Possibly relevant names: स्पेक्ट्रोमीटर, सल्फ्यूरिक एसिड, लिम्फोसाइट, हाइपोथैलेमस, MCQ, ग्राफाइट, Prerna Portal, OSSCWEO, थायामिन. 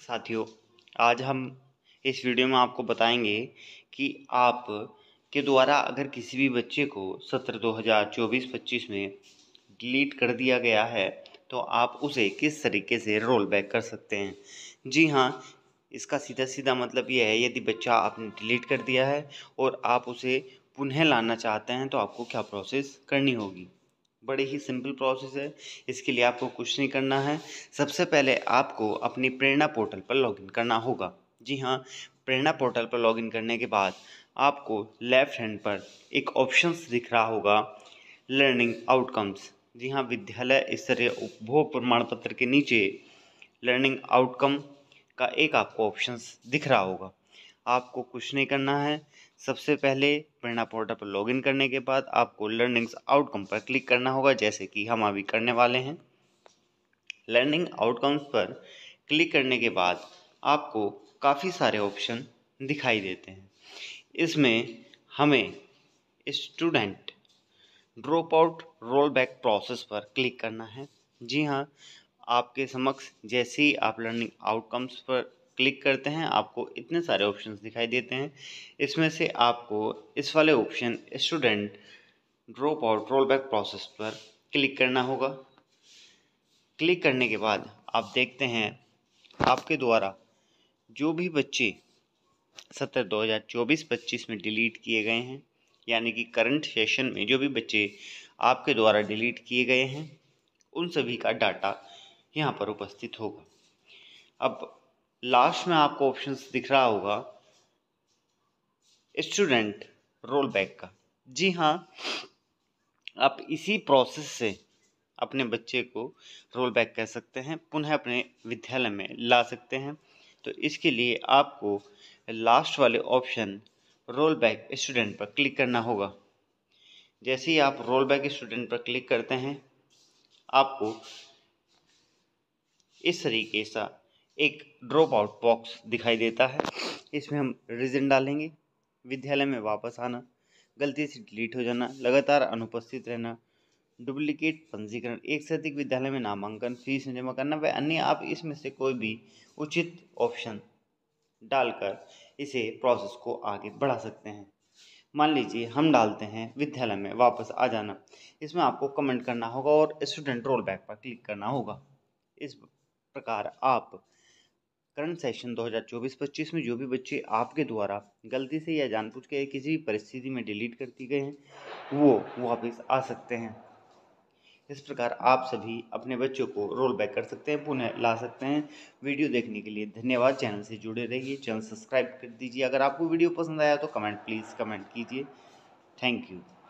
साथियों, आज हम इस वीडियो में आपको बताएंगे कि आप के द्वारा अगर किसी भी बच्चे को सत्र 2024-25 में डिलीट कर दिया गया है तो आप उसे किस तरीके से रोल बैक कर सकते हैं। जी हाँ, इसका सीधा सीधा मतलब यह है, यदि बच्चा आपने डिलीट कर दिया है और आप उसे पुनः लाना चाहते हैं तो आपको क्या प्रोसेस करनी होगी। बड़ी ही सिंपल प्रोसेस है, इसके लिए आपको कुछ नहीं करना है। सबसे पहले आपको अपनी प्रेरणा पोर्टल पर लॉगिन करना होगा। जी हाँ, प्रेरणा पोर्टल पर लॉगिन करने के बाद आपको लेफ़्ट हैंड पर एक ऑप्शंस दिख रहा होगा, लर्निंग आउटकम्स। जी हाँ, विद्यालय स्तरीय उपभोग प्रमाण पत्र के नीचे लर्निंग आउटकम का एक आपको ऑप्शंस दिख रहा होगा। आपको कुछ नहीं करना है। सबसे पहले प्रेरणा पोर्टल पर लॉगिन करने के बाद आपको लर्निंग्स आउटकम पर क्लिक करना होगा, जैसे कि हम अभी करने वाले हैं। लर्निंग आउटकम्स पर क्लिक करने के बाद आपको काफ़ी सारे ऑप्शन दिखाई देते हैं। इसमें हमें student drop out roll back process पर क्लिक करना है। जी हाँ, आपके समक्ष जैसे ही आप लर्निंग आउटकम्स पर क्लिक करते हैं आपको इतने सारे ऑप्शंस दिखाई देते हैं। इसमें से आपको इस वाले option student drop out roll back process पर क्लिक करना होगा। क्लिक करने के बाद आप देखते हैं आपके द्वारा जो भी बच्चे सत्र 2024-25 में डिलीट किए गए हैं, यानी कि करंट सेशन में जो भी बच्चे आपके द्वारा डिलीट किए गए हैं उन सभी का डाटा यहाँ पर उपस्थित होगा। अब लास्ट में आपको ऑप्शंस दिख रहा होगा स्टूडेंट रोल बैक का। जी हाँ, आप इसी प्रोसेस से अपने बच्चे को रोल बैक कर सकते हैं, पुनः अपने विद्यालय में ला सकते हैं। तो इसके लिए आपको लास्ट वाले ऑप्शन रोल बैक स्टूडेंट पर क्लिक करना होगा। जैसे ही आप रोल बैक स्टूडेंट पर क्लिक करते हैं आपको इस तरीके से एक ड्रॉप आउट बॉक्स दिखाई देता है। इसमें हम रीज़न डालेंगे, विद्यालय में वापस आना, गलती से डिलीट हो जाना, लगातार अनुपस्थित रहना, डुप्लीकेट पंजीकरण, एक से अधिक विद्यालय में नामांकन, फीस जमा करना व अन्य। आप इसमें से कोई भी उचित ऑप्शन डालकर इसे प्रोसेस को आगे बढ़ा सकते हैं। मान लीजिए हम डालते हैं विद्यालय में वापस आ जाना। इसमें आपको कमेंट करना होगा और स्टूडेंट रोल बैक पर क्लिक करना होगा। इस प्रकार आप करंट सेशन 2024-25 में जो भी बच्चे आपके द्वारा गलती से या जानबूझ के किसी भी परिस्थिति में डिलीट कर दिए गए हैं वो वापस आ सकते हैं। इस प्रकार आप सभी अपने बच्चों को रोल बैक कर सकते हैं, पुनः ला सकते हैं। वीडियो देखने के लिए धन्यवाद। चैनल से जुड़े रहिए, चैनल सब्सक्राइब कर दीजिए। अगर आपको वीडियो पसंद आया तो कमेंट कीजिए। Thank you.